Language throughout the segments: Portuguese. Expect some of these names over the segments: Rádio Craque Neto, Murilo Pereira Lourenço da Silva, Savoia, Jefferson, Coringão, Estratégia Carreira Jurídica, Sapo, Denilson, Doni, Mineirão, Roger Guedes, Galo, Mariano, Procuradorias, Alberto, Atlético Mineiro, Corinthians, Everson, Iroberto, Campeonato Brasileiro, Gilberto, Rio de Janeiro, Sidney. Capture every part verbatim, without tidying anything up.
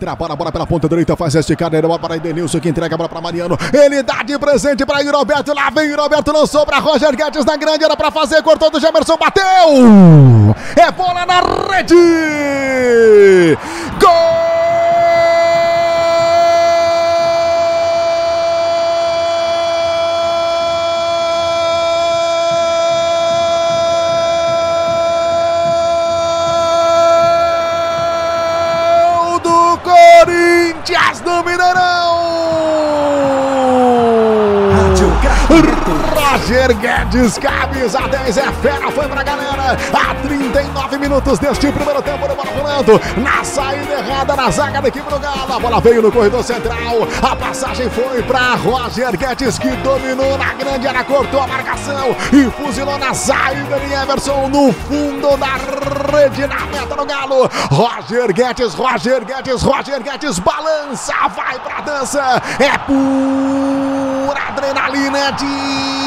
Trabalha a bola pela ponta direita, faz a esticada, ele bora para Denilson, que entrega a bola para Mariano. Ele dá de presente para Iroberto. Lá vem Iroberto, lançou para Roger Guedes na grande, era para fazer, cortou do Jefferson, bateu! É bola na rede! Gol! Corinthians do Mineirão! Rádio Craque Neto. Roger Guedes, camisa dez, é fera, foi pra galera. Há trinta e nove minutos deste primeiro tempo, no bola rolando. Na saída errada, na zaga da equipe do Galo. A bola veio no corredor central. A passagem foi pra Roger Guedes, que dominou na grande área, cortou a marcação e fuzilou na saída de Everson no fundo da rede, na meta do Galo. Roger Guedes, Roger Guedes, Roger Guedes balança, vai pra dança. É pura adrenalina de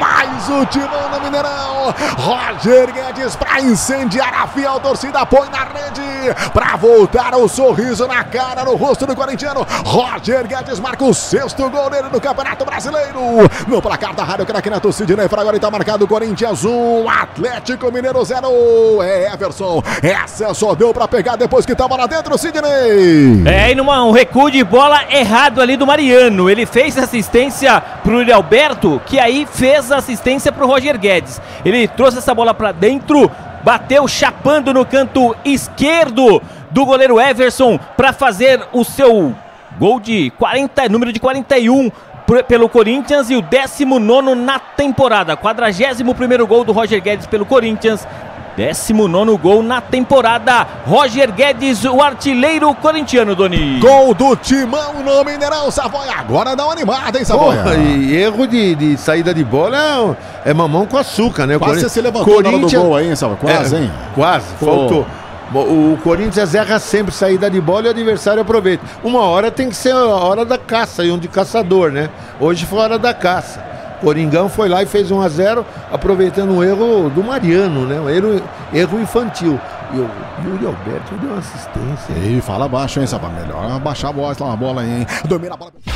mais o timão do Mineirão. Roger Guedes pra incendiar a fiel torcida, põe na rede pra voltar o sorriso na cara, no rosto do corintiano. Roger Guedes marca o sexto gol dele no Campeonato Brasileiro. No placar da Rádio Craque Neto, Sidney, pra agora está marcado Corinthians um, Atlético Mineiro zero. É Everson, essa só deu pra pegar depois que tava lá dentro, Sidney. É, e numa, um recuo de bola errado ali do Mariano. Ele fez assistência pro Alberto, que aí fez assistência pro Roger Guedes. Ele Ele trouxe essa bola para dentro, bateu chapando no canto esquerdo do goleiro Everson para fazer o seu gol de quarenta, número de quarenta e um pelo Corinthians e o décimo nono na temporada. quadragésimo primeiro gol do Roger Guedes pelo Corinthians. décimo nono gol na temporada. Roger Guedes, o artilheiro corintiano, Doni. Gol do timão no Mineirão, Savoia. Agora dá uma animada, hein, Savoia? Porra, e erro de, de saída de bola é mamão com açúcar, né? O quase Corin... você levantou Corinthians... do gol aí, hein, Savoia? Quase, é, hein? Quase, pô, faltou. O Corinthians erra sempre saída de bola e o adversário aproveita. Uma hora tem que ser a hora da caça, e um de caçador, né? Hoje foi a hora da caça. Coringão foi lá e fez um a zero, aproveitando um erro do Mariano, né? Um erro, erro infantil. E o, e o Gilberto deu uma assistência. E fala baixo, hein, Sapo? Melhor baixar a bola, uma bola aí, hein? Domina a bola.